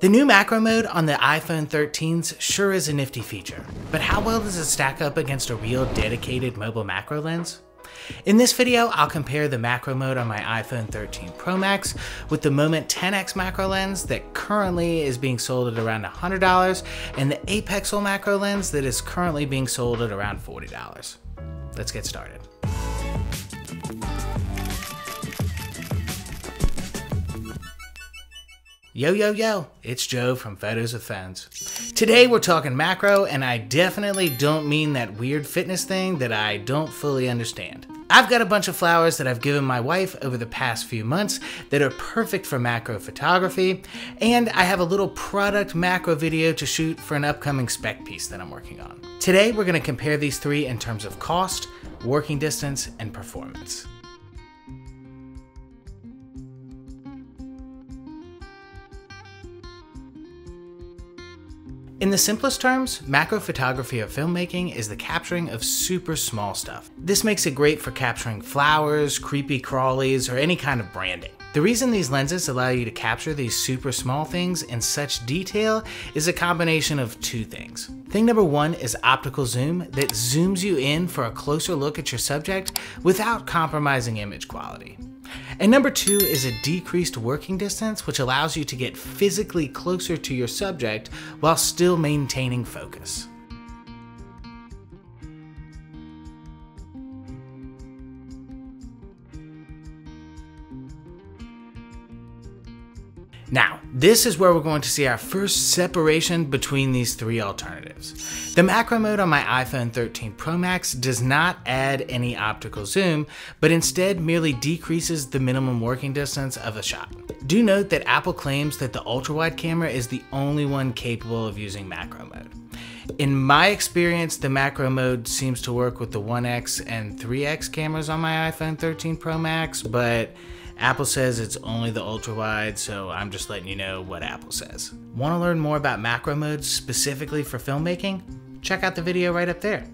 The new macro mode on the iPhone 13s sure is a nifty feature, but how well does it stack up against a real dedicated mobile macro lens? In this video, I'll compare the macro mode on my iPhone 13 Pro Max with the Moment 10X macro lens that currently is being sold at around $100 and the Apexel macro lens that is currently being sold at around $40. Let's get started. Yo, yo, yo, it's Joe from Photos with Fans. Today we're talking macro, and I definitely don't mean that weird fitness thing that I don't fully understand. I've got a bunch of flowers that I've given my wife over the past few months that are perfect for macro photography, and I have a little product macro video to shoot for an upcoming spec piece that I'm working on. Today we're going to compare these three in terms of cost, working distance, and performance. In the simplest terms, macro photography or filmmaking is the capturing of super small stuff. This makes it great for capturing flowers, creepy crawlies, or any kind of branding. The reason these lenses allow you to capture these super small things in such detail is a combination of two things. Thing number one is optical zoom that zooms you in for a closer look at your subject without compromising image quality. And number two is a decreased working distance, which allows you to get physically closer to your subject while still maintaining focus. Now, this is where we're going to see our first separation between these three alternatives. The macro mode on my iPhone 13 Pro Max does not add any optical zoom, but instead merely decreases the minimum working distance of a shot. Do note that Apple claims that the ultra-wide camera is the only one capable of using macro mode. In my experience, the macro mode seems to work with the 1X and 3X cameras on my iPhone 13 Pro Max, but Apple says it's only the ultra wide, so I'm just letting you know what Apple says. Want to learn more about macro modes specifically for filmmaking? Check out the video right up there.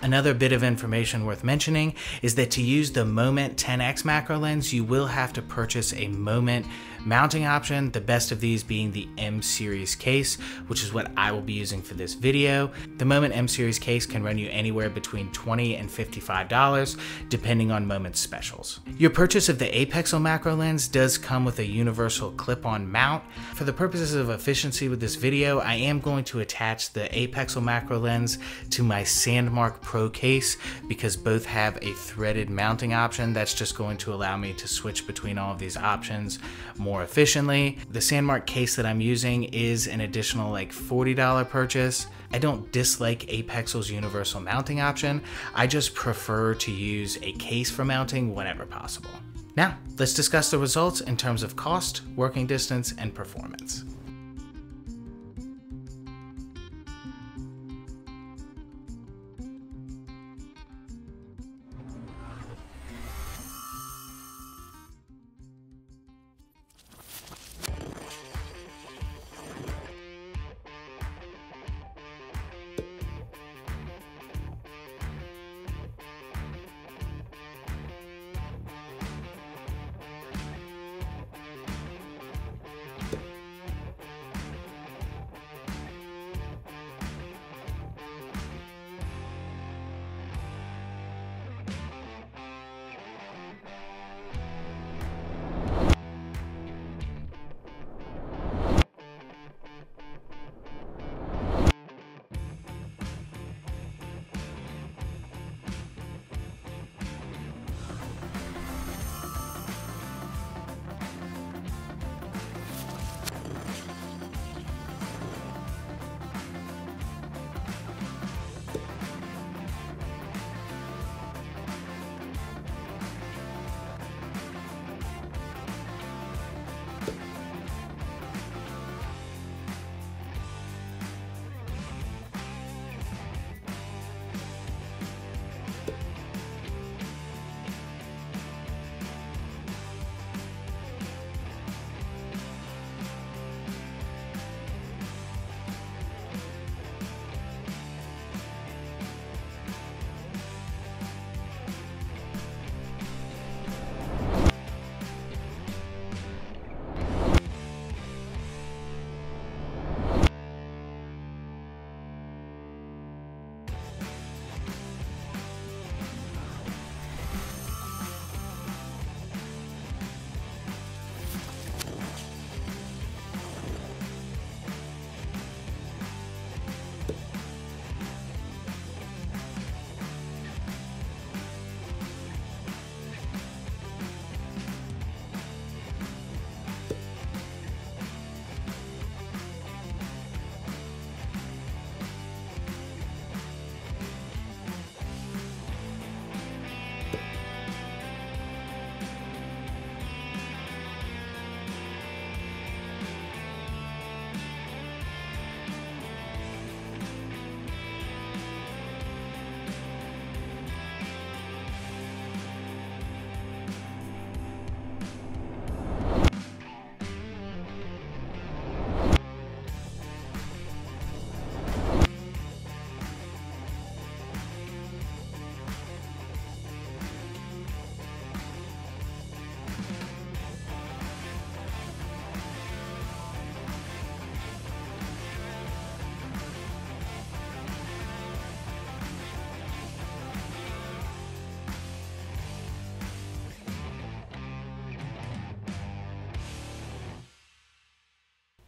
Another bit of information worth mentioning is that to use the Moment 10X macro lens, you will have to purchase a Moment mounting option, the best of these being the M-series case, which is what I will be using for this video. The Moment M-series case can run you anywhere between $20 and $55, depending on Moment specials. Your purchase of the Apexel macro lens does come with a universal clip-on mount. For the purposes of efficiency with this video, I am going to attach the Apexel macro lens to my Sandmarc Pro case because both have a threaded mounting option that's just going to allow me to switch between all of these options more efficiently. The Sandmarc case that I'm using is an additional like $40 purchase. I don't dislike Apexel's universal mounting option. I just prefer to use a case for mounting whenever possible. Now, let's discuss the results in terms of cost, working distance, and performance.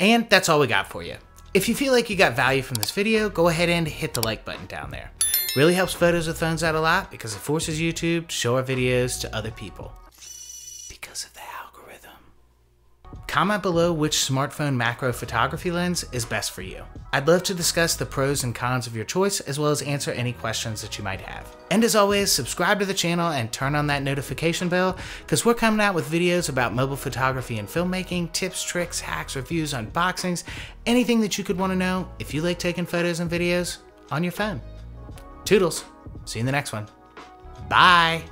And that's all we got for you. If you feel like you got value from this video, go ahead and hit the like button down there. Really helps Photos with Phones out a lot because it forces YouTube to show our videos to other people. Because of the algorithm. Comment below which smartphone macro photography lens is best for you. I'd love to discuss the pros and cons of your choice as well as answer any questions that you might have. And as always, subscribe to the channel and turn on that notification bell because we're coming out with videos about mobile photography and filmmaking, tips, tricks, hacks, reviews, unboxings, anything that you could want to know if you like taking photos and videos on your phone. Toodles. See you in the next one. Bye.